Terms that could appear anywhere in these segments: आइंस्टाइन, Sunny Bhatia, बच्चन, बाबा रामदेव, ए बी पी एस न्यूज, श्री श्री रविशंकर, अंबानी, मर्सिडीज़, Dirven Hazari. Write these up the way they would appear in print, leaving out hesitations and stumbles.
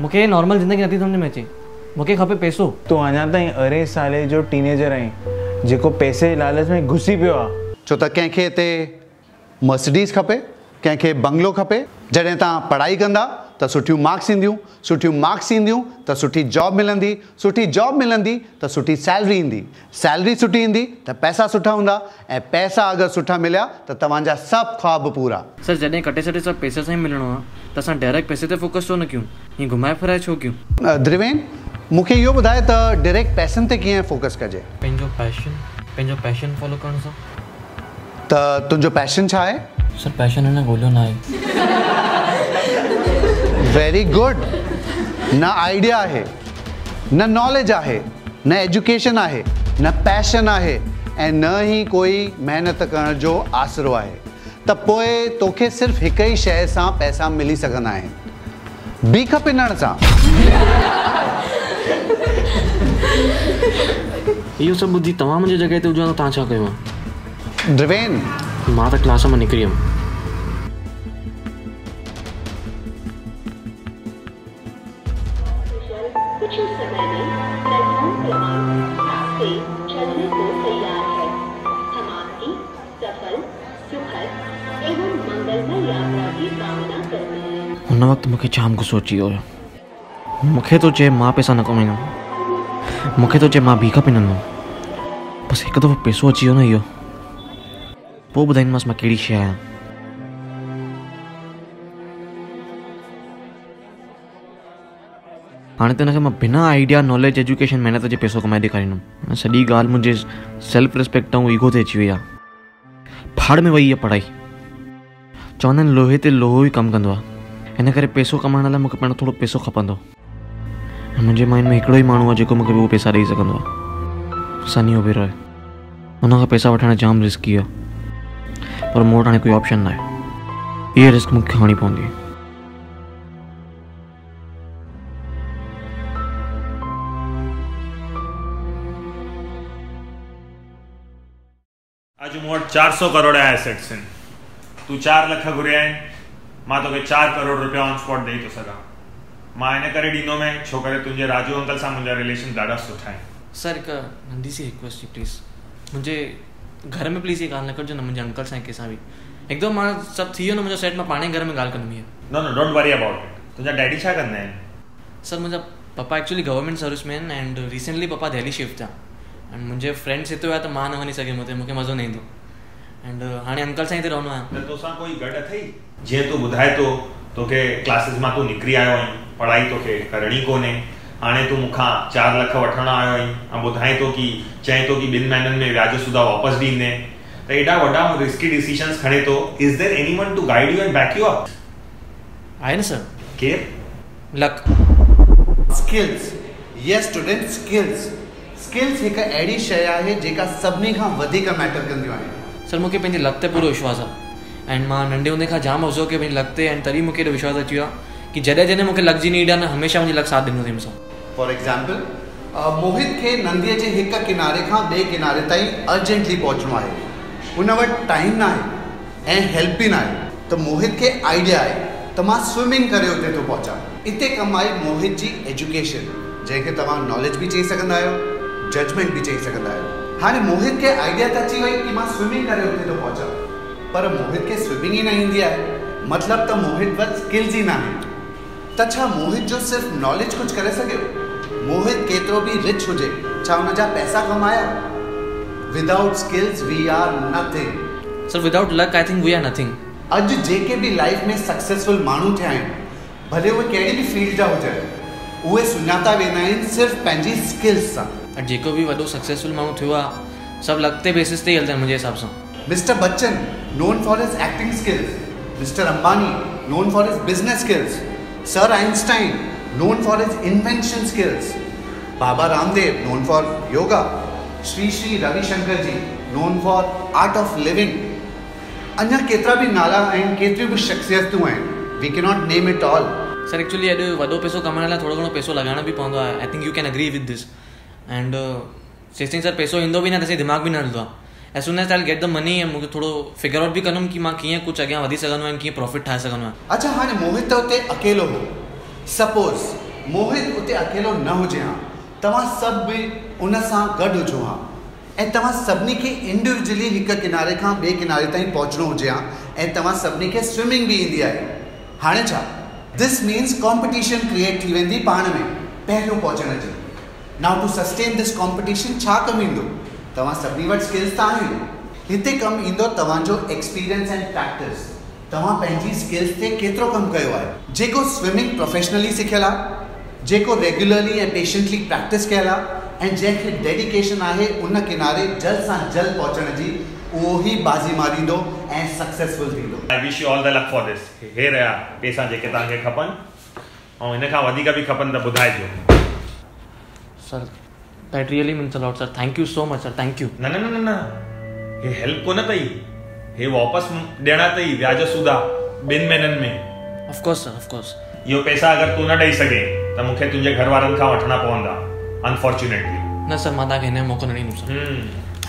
मुके नॉर्मल जिंदगी नथी समझ में अचे, मुके खपे पैसो। तो अञा ताईं अरे साले जो टीनेजर आहीं जेको पैसे लालच में घुसी पियो आहे, छो त कंहिंखे हिते मर्सिडीज़ खपे, कंहिंखे बंगलो खपे। जॾहिं तव्हां पढ़ाई कंदा त सुठियूं मार्क्स ईंदियूं, सुठियूं मार्क्स ईंदियूं त सुठी जॉब मिलंदी, सुठी जॉब मिलंदी त सुठी सैलरी ईंदी, सैलरी सुठी ईंदी त पैसा सुठा हूंदा, ऐं पैसा अगरि सुठा मिलिया त तव्हांजा सभु ख़्वाब पूरा। सर जॾहिं कटे सटे सभु पैसे सां ई मिलणो आहे त असां डायरेक्ट पैसे ते फोकस छो न कयूं, हीअं घुमाए फिराए छो कयूं? द्रिवेन मूंखे इहो ॿुधाए त डायरेक्ट पैसनि ते कीअं फोकस कजे? पंहिंजो पैशन फॉलो करण सां। त तुंहिंजो पैशन छा आहे? सर पैशन हिन ॻोल्हियो न आहे। Very good. न आइडिया आहे, न नॉलेज आहे, न एजुकेशन आहे, न पैशन आहे, ऐं न ई कोई महिनत करण जो आसिरो आहे, त पोइ तोखे सिर्फ़ु हिक ई शइ सां पैसा मिली सघंदा आहिनि, बीख पिनण सां। इहो सभु ॿुधी तव्हां मुंहिंजी जॻह ते हुजो, तव्हां छा कयो? द्रिवेन मां त क्लास मां निकिरी हुअमि। कुछ समय में से चलने को तैयार है। हम आपकी सफल, सुखद एवं मंगलमय यात्रा की कामना करते हैं। उन वक्त मुखे जाम को सोची और मुखे तो जे माँ पैसा न कमाईंदो, मुखे तो जे माँ भीख पीनंदो, बस हिकु दफ़ो पैसो अची वियो न इहो, पोइ ॿुधाईंदोमांसि मां कहिड़ी शइ आहियां। हाँ तो मैं बिना आइडिया नॉलेज एजुकेशन मेहनत के पैसों कमाए दिखारींदुमि। सॼी ॻाल्हि मुझे सेल्फ रिस्पेक्ट और ईगो से अची वही है, फाड़ में वही है पढ़ाई। चवंदा आहिनि लोहे ते लोहो ही कम कंदो आहे, हिन करे पैसों कमाइण लाइ मूंखे पहिरियों थोड़ो पैसो खपंदो। मुझे माइंड में हिकिड़ो ही माण्हू आहे जेको मूंखे उहो पैसा ॾेई सघंदो आहे, सनी ओबेरॉय। उनखां पैसा वठणु जाम रिस्की आहे, पर मूं वटि हाणे कोई ऑप्शन न आहे, इहा रिस्क मूंखे खणी पवंदी। अॼु मूं वटि 400 करोड़ जा एसेट्स आहिनि, तूं 4 लख घुरिया आहिनि, मां तोखे 4 करोड़ रुपया ऑन स्पॉट ॾेई थो सघां। मां इन करे ॾींदोमांइ छो करे तुंहिंजे राजू अंकल सां मुंहिंजा रिलेशन ॾाढा सुठा आहिनि। सर हिकु नंढी सी रिक्वेस्ट थी, प्लीज़ मुंहिंजे घर में प्लीज़ इहा ॻाल्हि न कजो न मुंहिंजे अंकल सां कंहिंसां बि। हिकदमि मां सभु थी वियो न मुंहिंजो सेट, मां पाणे घर में ॻाल्हि कंदुमि। न डोंट वरी अबाउट इट। तुंहिंजा डैडी छा कंदा आहिनि? सर मुंहिंजा पप्पा एक्चुअली गवर्नमेंट सर्विस में आहिनि and recently papa Delhi shift थिया। एंड मुझे फ्रेंड्स हिते हुआ तो मां न वञी सघियुमि हुते, मूंखे मज़ो न ईंदो। एंड हाणे अंकल सां हिते रहंदो आहियां। तोसां कोई गॾु अथई? जीअं तूं ॿुधाए थो तोखे क्लासिस मां तूं निकिरी आयो आहीं, पढ़ाई तोखे करणी कोन्हे, हाणे तूं मूंखां 4 लख वठणु आयो आहीं ऐं ॿुधाए थो की चए थो कि 2 महीननि में व्याज सुधा वापसि ॾींदे, त एॾा वॾा रिस्की डिसीशन्स खणे थो। Is there anyone to guide you and back you up? आहे न सर। केरु? Luck, skills. Yes student, skills. Skills एक अड़ी शय है जेका सभी मैटर कंदियूं आहिनि। सर मुझे पैं लक ते पूरा विश्वास है एंड मां नंढे हूंदे खां जाम अवसो के लक ते, एंड तभी मुझे विश्वास अची वियो कि जैसे जैसे मुझे लक की नीड है न हमेशा मुझे लक साथ दिनों। फॉर एग्जाम्पल मोहित के नंदीअ के एक किनारे का बे किनारे ताईं अर्जेंटली पहुचणो है, उन वटि टाइम ना है, हेल्प भी ना है, तो मोहित के आइडिया है तो मां स्विमिंग करे उते तो पहुंचा। इतने कम आई मोहित की एजुकेशन जैसे तव्हां नॉलेज भी चई सकंदा आहियो, जजमेंट भी चई सकता है। हाँ मोहित के आइडिया तो अची वही कि मां स्विमिंग करे उते तो पहुँचा, पर मोहित के स्विमिंग ही न ईंदी है, मतलब तो मोहित वट स्किल्स ही ना है। तो छा मोहित जो सिर्फ नॉलेज कुछ करे सके? मोहित केतरो भी रिच हुए छा उन जा पैसा कमाया? Without skills we are nothing. Sir without luck I think we are nothing. अज जेके भी लाइफ में सक्सेसफुल मानू थे भले वो कड़ी भी फील्ड जा हुए उहे सुञाता वेंदा आहिनि सिर्फ पंहिंजी स्किल्स सां। जेको बि वॾो सक्सेसफुल माण्हू थियो आहे सभु लॻते बेसिस ते ई हलंदा आहिनि मुंहिंजे हिसाब सां। Mister बच्चन known for his acting skills, mister अंबानी known for his business skills, sir आइंस्टाइन known for his invention skills, बाबा रामदेव known for yoga, श्री श्री रविशंकर ji known for art of living. अञा केतिरा बि नाला आहिनि, केतिरियूं बि शख्सियतूं आहिनि, we can not name it all. Sir actually अॼु वॾो पैसो कमाइण लाइ थोरो घणो पैसो लॻाइणो बि पवंदो आहे। I think you can agree with this. And chasing sir पैसो इंदो भी ना तसे दिमाग भी न हलदो as soon as I get the money ऐं मूंखे थोरो फिगर आउट बि कंदुमि कि मां कीअं कुझु अॻियां वधी सघंदो आहियां, कीअं प्रॉफिट ठाहे सघंदो आहियां। अच्छा हाणे मोहित उते अकेलो हो, सपोज़ मोहित उते अकेलो न हुजे हा, तव्हां सभु उन सां गॾु हुजो हा ऐं तव्हां सभिनी खे इंडिविजुअली हिकु किनारे खां ॿिए किनारे ताईं पहुचणो हुजे हा ऐं तव्हां सभिनी खे स्विमिंग बि ईंदी आहे। हाणे छा दिस मीन्स कॉम्पिटिशन क्रिएट थी वेंदी पाण में पहिरियों पहुचण जी। Now to sustain this competition छा कमु ईंदो? तव्हां सभिनी वटि स्किल्स त आहिनि, हिते कमु ईंदो तव्हांजो एक्सपीरियंस एंड प्रैक्टिस। तव्हां पंहिंजी स्किल्स ते केतिरो कमु कयो आहे, जेको स्विमिंग प्रोफेशनली सिखियल आहे, जेको रेगुलरली ऐं पेशेंटली प्रैक्टिस कयल आहे ऐं जंहिंखे डेडिकेशन आहे उन किनारे जल्द सां जल्द पहुचण जी, उहो ई बाज़ी मारींदो ऐं सक्सेसफुल थींदो। I wish you all the luck for this. हे रहिया पैसा जेके तव्हांखे खपनि ऐं हिन खां वधीक बि खपनि त ॿुधाइजो। Sir That really means a lot, sir. Thank you so much, sir. Thank you. ना ना ना ना ये help को ना तई, ये वापस देना तई व्याज सुधा बिन महीनन में। Of course, sir. Of course. यो पैसा अगर तू ना दई सके तो मुखे तुझे घर वारन का वठना पवंदा, unfortunately. ना सर माता कहने मौको नहीं नु sir.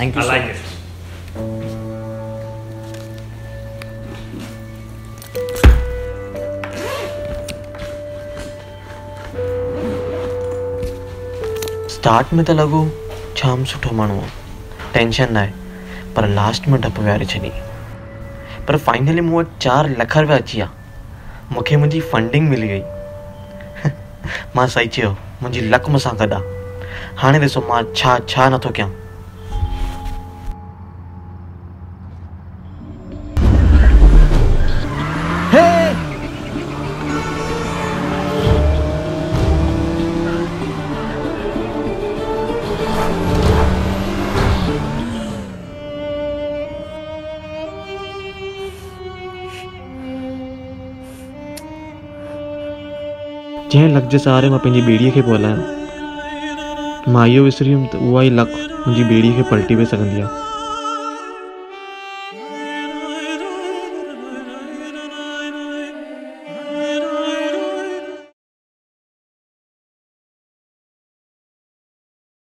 Thank you so much. I like it. Start में तो लगो जाम सुठो माण्हू, टेंशन ना है, पर लास्ट में डप विहारे छॾी। पर फाइनली मूं वटि 4 लख रुपया अची विया, मूंखे मुंहिंजी फंडिंग मिली वई। मां सही चयो, मुंहिंजी लक मूंसां गॾु आहे। हाणे ॾिसो मां छा छा नथो कयां। जै लक के सहारे मैं पैं बेड़ी के पोलाया, मैं यो विसरी तो वही लक मुझी बेड़ी के पलटी पे सकती है।